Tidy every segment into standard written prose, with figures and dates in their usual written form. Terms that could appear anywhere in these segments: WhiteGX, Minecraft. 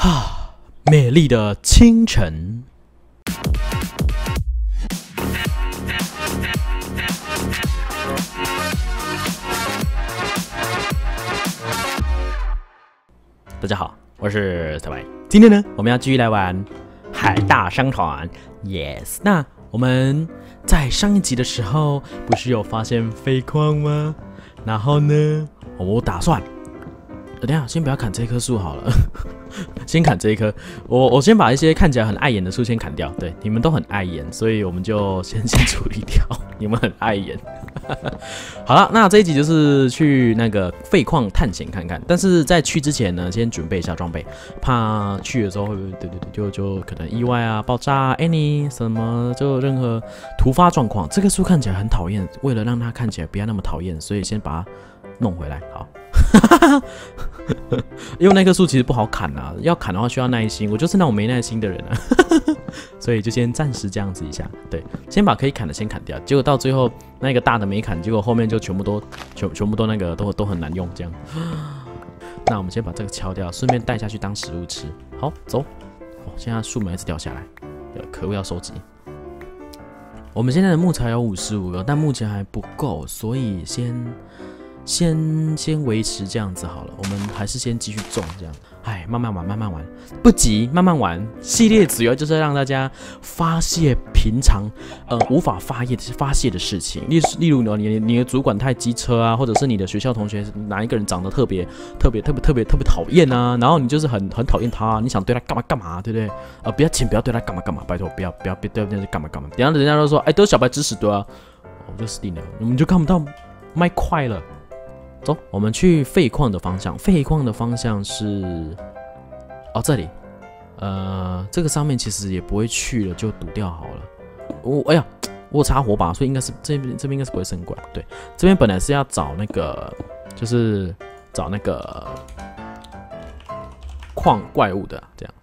哈，美丽的清晨。大家好，我是小白。今天呢，我们要继续来玩海大商船。Yes， 那我们在上一集的时候不是有发现废矿吗？然后呢，我打算。等一下，先不要砍这棵树好了，先砍这一棵。我先把一些看起来很碍眼的树先砍掉。对，你们都很碍眼，所以我们就先处理掉。你们很碍眼。好了，那这一集就是去那个废矿探险看看。但是在去之前呢，先准备一下装备，怕去的时候会就可能意外啊、爆炸啊、any 什么就任何突发状况。这棵树看起来很讨厌，为了让它看起来不要那么讨厌，所以先把它弄回来。好。因为那棵树其实不好砍啊，要砍的话需要耐心，我就是那种没耐心的人啊，所以就先暂时这样子一下，对，先把可以砍的先砍掉，结果到最后那个大的没砍，结果后面就全部都那个都很难用这样。那我们先把这个敲掉，顺便带下去当食物吃。好，走。哦，现在树苗一直掉下来，可恶，要收集。我们现在的木材有55个，但目前还不够，所以先维持这样子好了，我们还是先继续种这样。哎，慢慢玩，慢慢玩，不急，慢慢玩。系列主要就是让大家发泄平常无法发泄的事情，例如你的主管太机车啊，或者是你的学校同学哪一个人长得特别讨厌啊，然后你就是很讨厌他啊，你想对他干嘛干嘛，对不对？不要对他干嘛干嘛，拜托不要对他干嘛干嘛。等下人家都说，哎，都是小白知识对啊，我就死定了，我们就看不到麦块了。走，我们去废矿的方向。废矿的方向是，哦，这里，这个上面其实也不会去了，就堵掉好了。哎呀，我插火把，所以应该是这边应该是不会生怪。对，这边本来是要找那个，就是找那个矿怪物的，这样。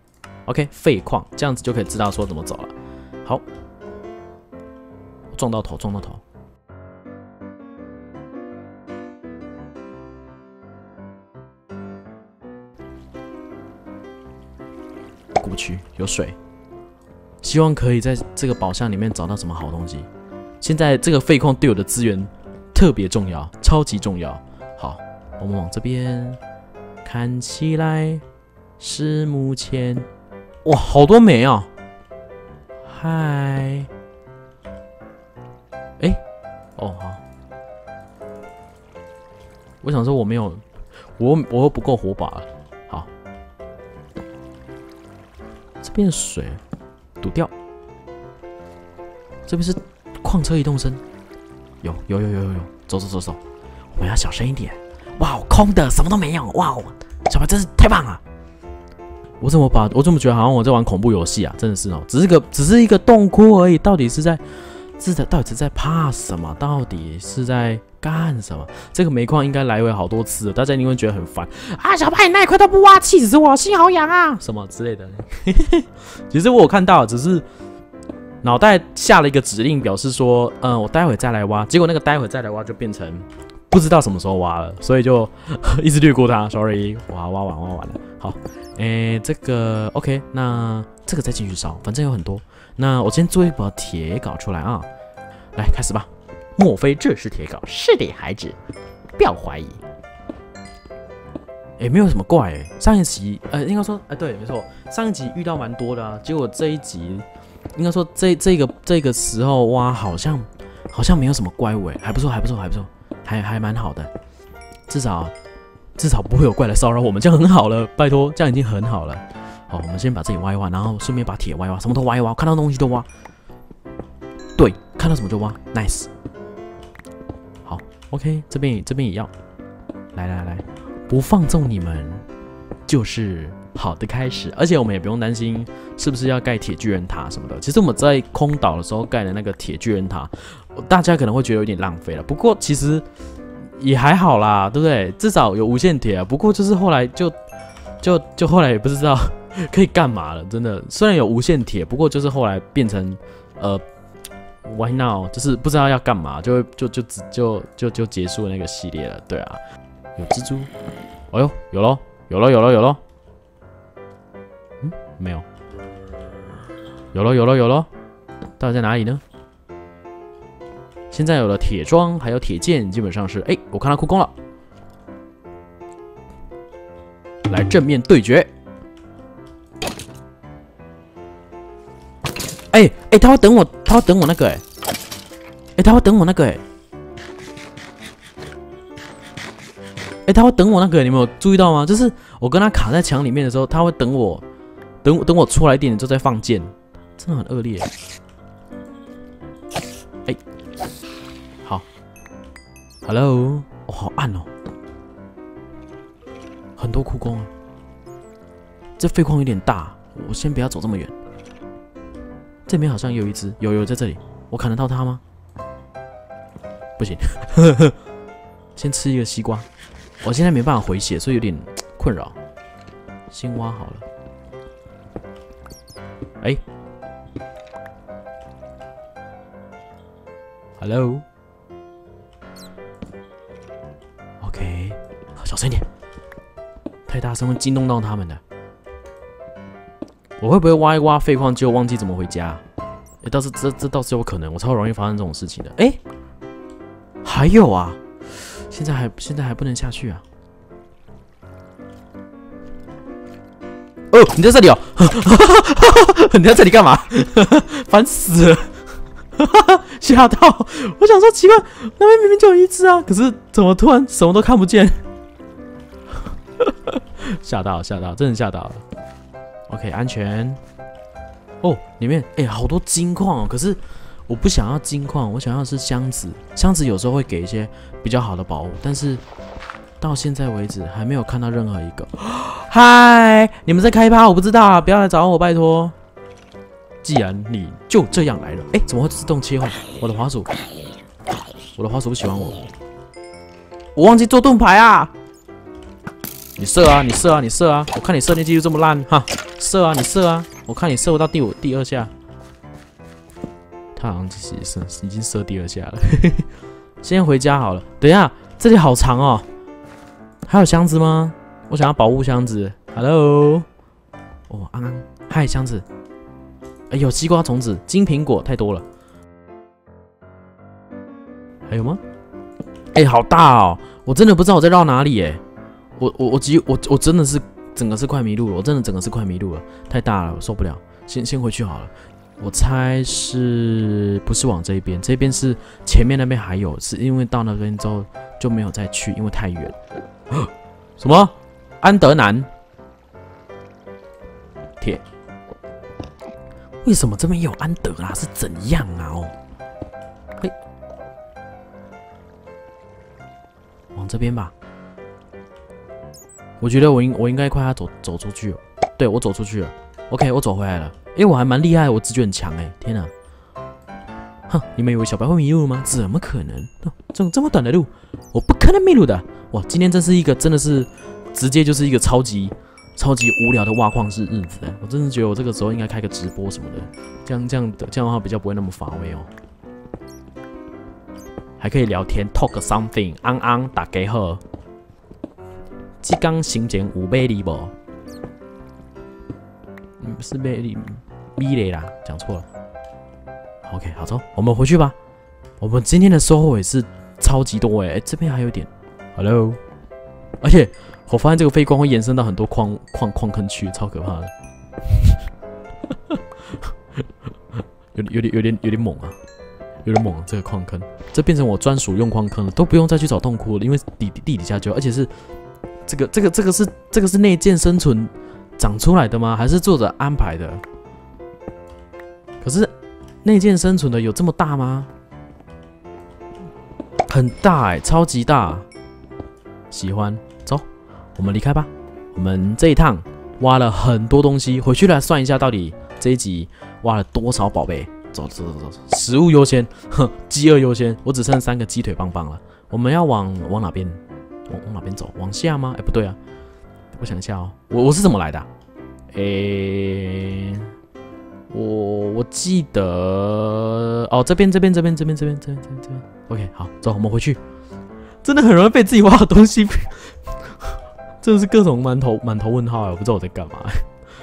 OK， 废矿，这样子就可以知道说怎么走了。好，撞到头。谷区有水，希望可以在这个宝箱里面找到什么好东西。现在这个废矿对我的资源特别重要，超级重要。好，我们往这边看起来是目前，哇，好多煤啊！嗨，哎，哦好，我想说我没有，我又不够火把了。这边水堵掉，这边是矿车移动声，有，走，我们要小声一点。哇，空的，什么都没有。哇，小白真是太棒了！我怎么觉得好像我在玩恐怖游戏啊？真的是哦，只是一个洞窟而已，到底是在怕什么？到底是在干什么？这个煤矿应该来回好多次了，大家一定会觉得很烦啊！小白，你那一块都不挖，气死我，心好痒啊！什么之类的。其实我有看到，只是脑袋下了一个指令，表示说，我待会再来挖。结果那个待会再来挖就变成不知道什么时候挖了，所以就一直略过它。Sorry， 挖完了。好，这个 OK， 那这个再继续烧，反正有很多。那我先做一把铁镐出来啊，来开始吧。莫非这是铁镐？是的，孩子，不要怀疑。没有什么怪上一集应该说对，没错，上一集遇到蛮多的啊。结果这一集应该说这个时候哇，好像没有什么怪味，还不错，还蛮好的，至少不会有怪来骚扰我们，这样很好了，拜托，这样已经很好了。好，我们先把这里挖一挖，然后顺便把铁挖一挖，什么都挖一挖，看到东西都挖。对，看到什么就挖 ，nice。好 ，OK， 这边也要。来，不放纵你们，就是好的开始。而且我们也不用担心是不是要盖铁巨人塔什么的。其实我们在空岛的时候盖的那个铁巨人塔，大家可能会觉得有点浪费了。不过其实也还好啦，对不对？至少有无限铁啊。不过就是后来就后来也不知道。可以干嘛了？真的，虽然有无限铁，不过就是后来变成，why now？ 就是不知道要干嘛，就结束那个系列了。对啊，有蜘蛛，哎呦，有咯，没有。有了，有了，有了！到底在哪里呢？现在有了铁桩，还有铁剑，基本上是……哎，我看他扣攻了，来正面对决。哎哎，他要等我，他要等我那个哎，哎，他要等我那个哎。 哎、欸，他会等我那个，你们有注意到吗？就是我跟他卡在墙里面的时候，他会等我，等我出来一点之后再放箭，真的很恶劣。哎、欸，好 ，Hello， 哦，好暗哦，很多窟窿啊，这废矿有点大，我先不要走这么远。这边好像有一只，有在这里，我砍得到它吗？不行，先吃一个西瓜。 我现在没办法回血，所以有点困扰。先挖好了。哎、欸、，Hello，OK，、okay， 小声一点，太大声会惊动到他们的。我会不会挖一挖废矿就忘记怎么回家？哎、欸，倒是这倒是有可能，我超容易发生这种事情的。哎、欸，还有啊。 现在还不能下去啊！哦，你在这里哦！你在这里干嘛？烦死了！吓到！我想说奇怪，那边明明就有一只啊，可是怎么突然什么都看不见？吓到，真的吓到了。OK， 安全。哦，里面哎、欸、好多金矿哦，可是。 我不想要金矿，我想要的是箱子。箱子有时候会给一些比较好的宝物，但是到现在为止还没有看到任何一个。嗨，你们在开趴，我不知道啊，不要来找我，拜托。既然你就这样来了，哎、欸，怎么会自动切换？我的滑鼠，我的滑鼠不喜欢我，我忘记做盾牌啊！你射啊！我看你射那技术这么烂哈，射啊！我看你射不到第二下。 他好像其实已经射第二下了先回家好了。等一下，这里好长哦。还有箱子吗？我想要宝物箱子。Hello， 哦，安安，嗨，箱子。哎，有西瓜种子、金苹果，太多了。还有吗？哎，好大哦！我真的不知道我在绕哪里哎。我真的是整个是快迷路了，太大了，我受不了。先回去好了。 我猜是不是往这边？这边是前面那边还有，是因为到那边之后就没有再去，因为太远。什么？安德南？铁？为什么这边有安德啊？是怎样啊？哦，嘿，往这边吧。我觉得我应该快要走出去了。对，我走出去了。OK， 我走回来了。 哎、欸，我还蛮厉害，我直觉很强哎、欸！天哪，哼，你们以为小白会迷路吗？怎么可能？这么短的路，我不可能迷路的！哇，今天真是一个真的是直接就是一个超级无聊的挖矿式日子哎、欸！我真的觉得我这个时候应该开个直播什么的，这样的话比较不会那么乏味哦。还可以聊天 ，talk something， 打给好。即刚行前有买哩无？是被你。 咪嘞啦，讲错了。OK， 好走，我们回去吧。我们今天的收获也是超级多哎、欸欸，这边还有点。Hello， 而且我发现这个废矿会延伸到很多矿坑区，超可怕的。有点猛啊，这个矿坑，这变成我专属用矿坑了，都不用再去找洞窟了，因为地底下就，而且是这个是内建生存长出来的吗？还是作者安排的？ 可是内建生存的有这么大吗？很大哎、欸，超级大，喜欢。走，我们离开吧。我们这一趟挖了很多东西，回去来算一下，到底这一集挖了多少宝贝。走，食物优先，哼，饥饿优先。我只剩3个鸡腿棒棒了。我们要往哪边？往哪边走？往下吗？哎、欸，不对啊，我想一下哦，我是怎么来的、啊？诶、欸。 我记得哦，这边 ，OK， 好，走，我们回去。真的很容易被自己挖的东西，真的是各种满头问号哎，我不知道我在干嘛。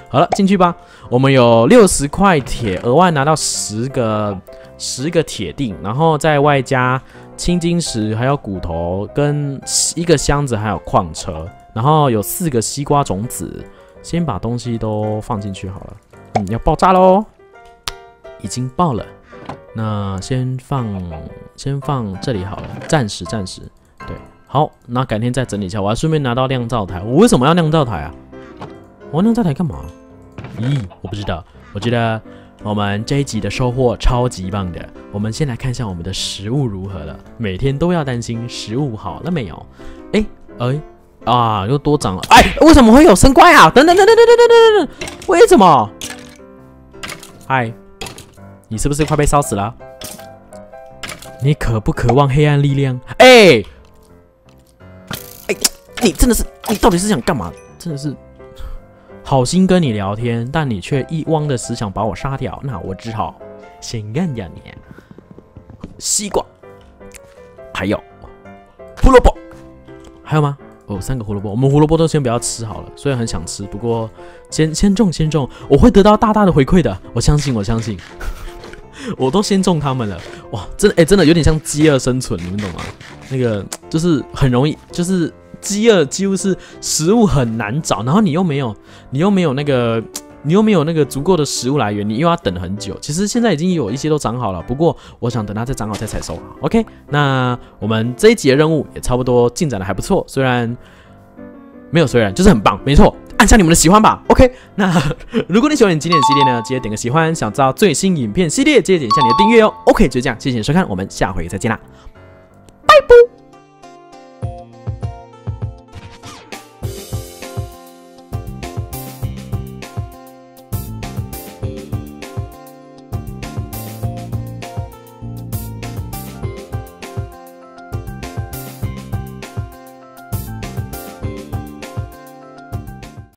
好了，进去吧。我们有60块铁，额外拿到10个铁锭，然后再外加青金石，还有骨头跟一个箱子，还有矿车，然后有4个西瓜种子。先把东西都放进去好了。嗯，要爆炸喽！已经爆了。那先放这里好了，暂时。对，好，那改天再整理一下。我还顺便拿到酿造台。我为什么要酿造台啊？ 我弄这台干嘛？咦，我不知道。我觉得我们这一集的收获超级棒的。我们先来看一下我们的食物如何了。每天都要担心食物好了没有？啊，又多长了。哎，为什么会有生怪啊？等等，为什么？哎，你是不是快被烧死了？你渴不渴望黑暗力量？哎，你真的是，你到底是想干嘛？真的是。 好心跟你聊天，但你却一汪的死想把我杀掉，那我只好先干掉你。西瓜，还有胡萝卜，还有吗？哦，3个胡萝卜，我们胡萝卜都先不要吃好了。虽然很想吃，不过先种，我会得到大大的回馈的，我相信，我都先种它们了。哇，真的有点像饥饿生存，你们懂吗？那个就是很容易，就是。 饥饿几乎是食物很难找，然后你又没有那个足够的食物来源，你又要等很久。其实现在已经有一些都长好了，不过我想等它再长好再采收。OK， 那我们这一集的任务也差不多进展的还不错，就是很棒，没错。 按下你们的喜欢吧 ，OK。那如果你喜欢今天的系列呢，记得点个喜欢。想知道最新影片系列，记得点一下你的订阅哦。OK， 就这样，谢谢你收看，我们下回再见啦，拜拜。